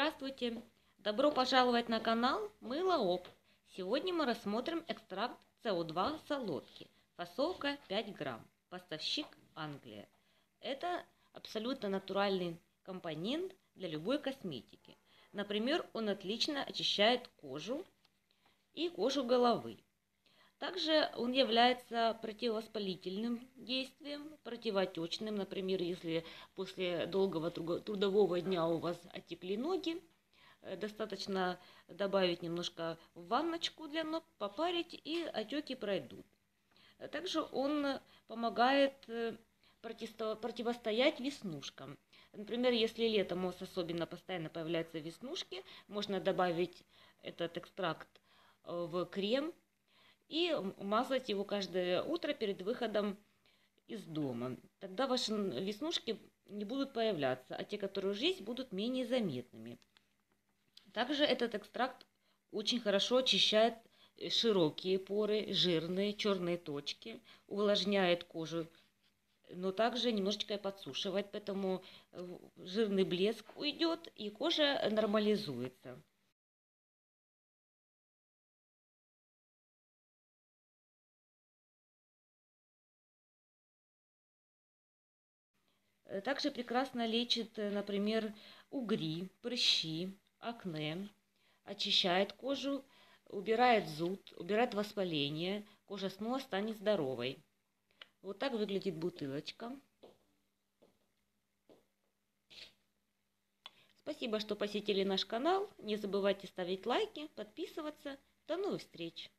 Здравствуйте! Добро пожаловать на канал Мыло Об. Сегодня мы рассмотрим экстракт CO2 с солодки. Фасовка 5 грамм. Поставщик Англия. Это абсолютно натуральный компонент для любой косметики. Например, он отлично очищает кожу и кожу головы. Также он является противовоспалительным действием, противоотечным. Например, если после долгого трудового дня у вас отекли ноги, достаточно добавить немножко в ванночку для ног, попарить, и отеки пройдут. Также он помогает противостоять веснушкам. Например, если летом у вас особенно постоянно появляются веснушки, можно добавить этот экстракт в крем и мазать его каждое утро перед выходом из дома. Тогда ваши веснушки не будут появляться, а те, которые уже есть, будут менее заметными. Также этот экстракт очень хорошо очищает широкие поры, жирные, черные точки, увлажняет кожу, но также немножечко и подсушивает, поэтому жирный блеск уйдет и кожа нормализуется. Также прекрасно лечит, например, угри, прыщи, акне, очищает кожу, убирает зуд, убирает воспаление, кожа снова станет здоровой. Вот так выглядит бутылочка. Спасибо, что посетили наш канал. Не забывайте ставить лайки, подписываться. До новых встреч!